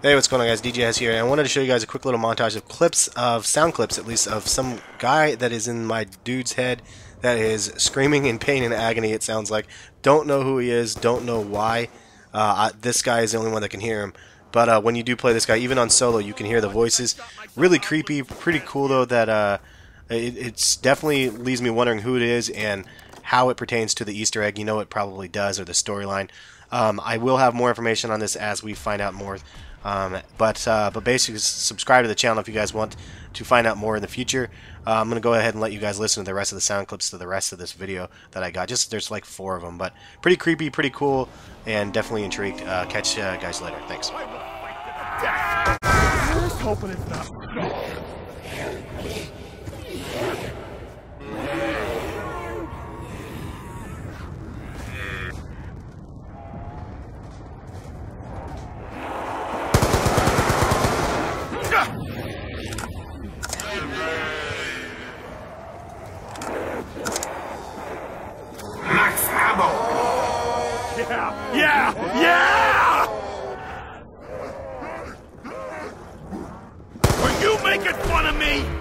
Hey, what's going on, guys? DJ Hess here, and I wanted to show you guys a quick little montage of clips, of sound clips at least, of some guy that is in my dude's head that is screaming in pain and agony, it sounds like. Don't know who he is, don't know why. This guy is the only one that can hear him. But when you do play this guy, even on solo, you can hear the voices. Really creepy, pretty cool though, that it's definitely leaves me wondering who it is and how it pertains to the Easter egg. You know it probably does, or the storyline. I will have more information on this as we find out more. But basically, subscribe to the channel if you guys want to find out more in the future. I'm going to go ahead and let you guys listen to the rest of the sound clips to the rest of this video that I got. Just there's like 4 of them, but pretty creepy, pretty cool, and definitely intrigued. Catch you guys later. Thanks. Just hoping it's not. Yeah! Yeah! Yeah! Are you making fun of me?